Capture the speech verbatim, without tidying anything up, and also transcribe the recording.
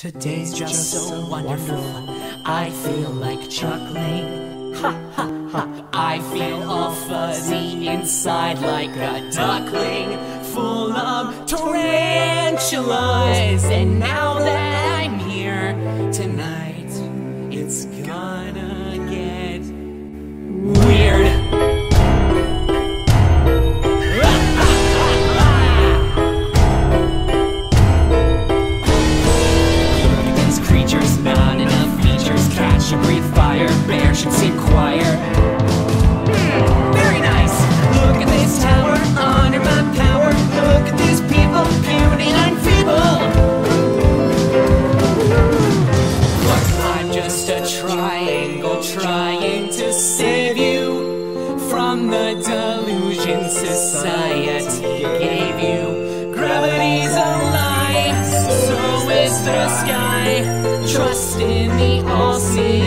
Today's just so wonderful. I feel like chuckling. Ha ha ha. I feel all fuzzy inside like a duckling, full of tarantulas. And now that I'm here tonight, it's gonna get weird. Should seem choir. Very nice. Look at this tower, honor my power. Look at these people, puny and feeble. Look, I'm just a triangle trying to save you from the delusion society gave you. Gravity's a lie, so is the sky. Trust in the all-seeing.